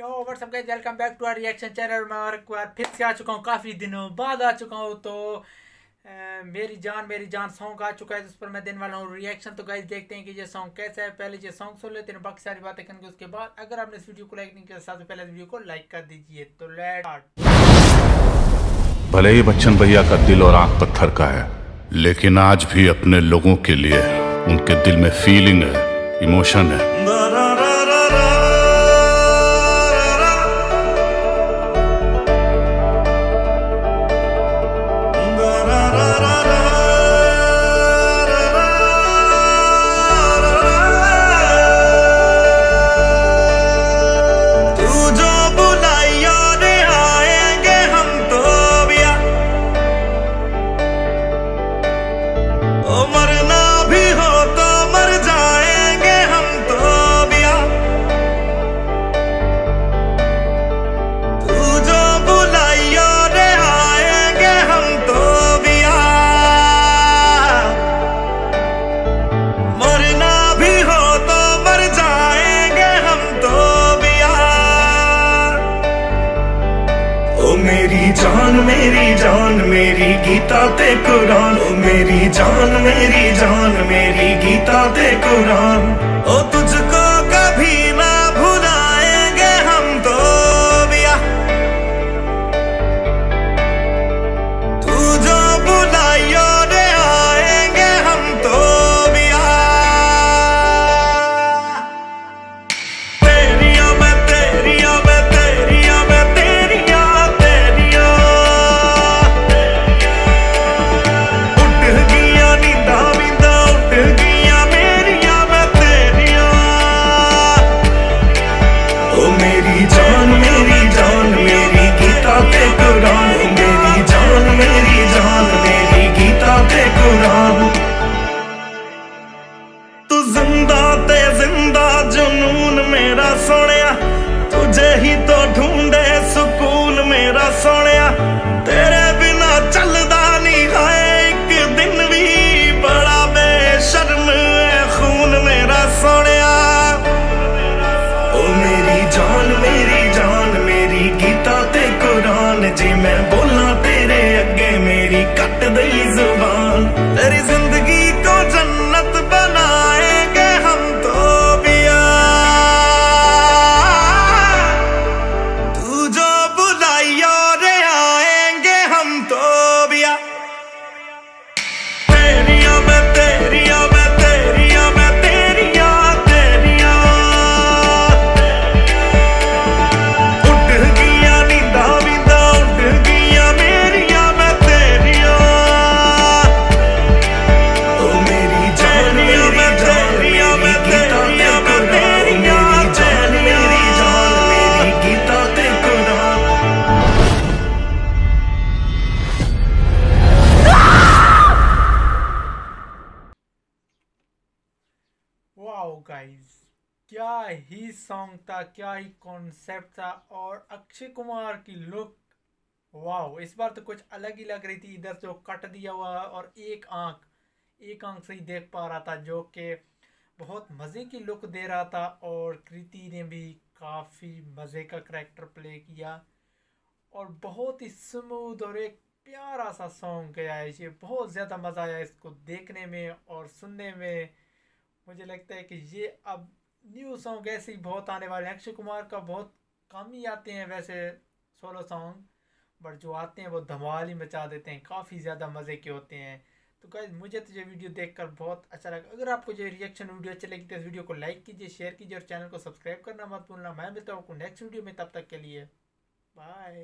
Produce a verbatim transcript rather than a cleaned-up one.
Yo what's up guys, welcome back to our reaction channel. मैं और एक बार फिर से आ चुका हूँ, काफ़ी दिनों बाद आ चुका हूँ। तो आ, मेरी जान मेरी जान सॉन्ग आ चुका है, तो उस पर मैं देने वाला हूँ रिएक्शन। तो गाइस देखते हैं कि ये सॉन्ग कैसा है। पहले ये सॉन्ग सुन लेते हैं, बाकी सारी बातें करेंगे उसके बाद। अगर आपने इस वीडियो को लाइक नहीं किया साथ में पहले वीडियो को लाइक कर दीजिए। तो लेट्स स्टार्ट। भले ही बच्चन भैया का दिल और आँख पत्थर का है, लेकिन आज भी अपने लोगों के लिए उनके दिल में फीलिंग है, इमोशन है। जान मेरी जान मेरी गीता ते कुरान, ओ मेरी जान मेरी जान मेरी गीता ते कुरान, ओ तुझको कभी ना भुलाएंगे हम तो भैया। तू जो बुलाइयो रे आएंगे हम तो भैया। तेरिया मैं तेरिया मैं तेरिया मैं तेरिया गाइस, क्या ही सॉन्ग था, क्या ही कॉन्सेप्ट था। और अक्षय कुमार की लुक वाओ, इस बार तो कुछ अलग ही लग रही थी। इधर जो कट दिया हुआ है और एक आंख एक आंख से ही देख पा रहा था, जो कि बहुत मज़े की लुक दे रहा था। और कृति ने भी काफ़ी मज़े का करैक्टर प्ले किया और बहुत ही स्मूथ और एक प्यारा सा सॉन्ग गया है। ये बहुत ज़्यादा मज़ा आया इसको देखने में और सुनने में। मुझे लगता है कि ये अब न्यू सॉन्ग ऐसे ही बहुत आने वाले हैं। अक्षय कुमार का बहुत कम ही आते हैं वैसे सोलो सॉन्ग, बट जो आते हैं वो धमाल ही मचा देते हैं, काफ़ी ज़्यादा मज़े के होते हैं। तो गाइस मुझे तो ये वीडियो देखकर बहुत अच्छा लगा। अगर आपको ये रिएक्शन वीडियो अच्छी लगी तो इस वीडियो को लाइक कीजिए, शेयर कीजिए और चैनल को सब्सक्राइब करना मत भूलना। मैं मिलता हूँ आपको नेक्स्ट वीडियो में, तब तक के लिए बाय।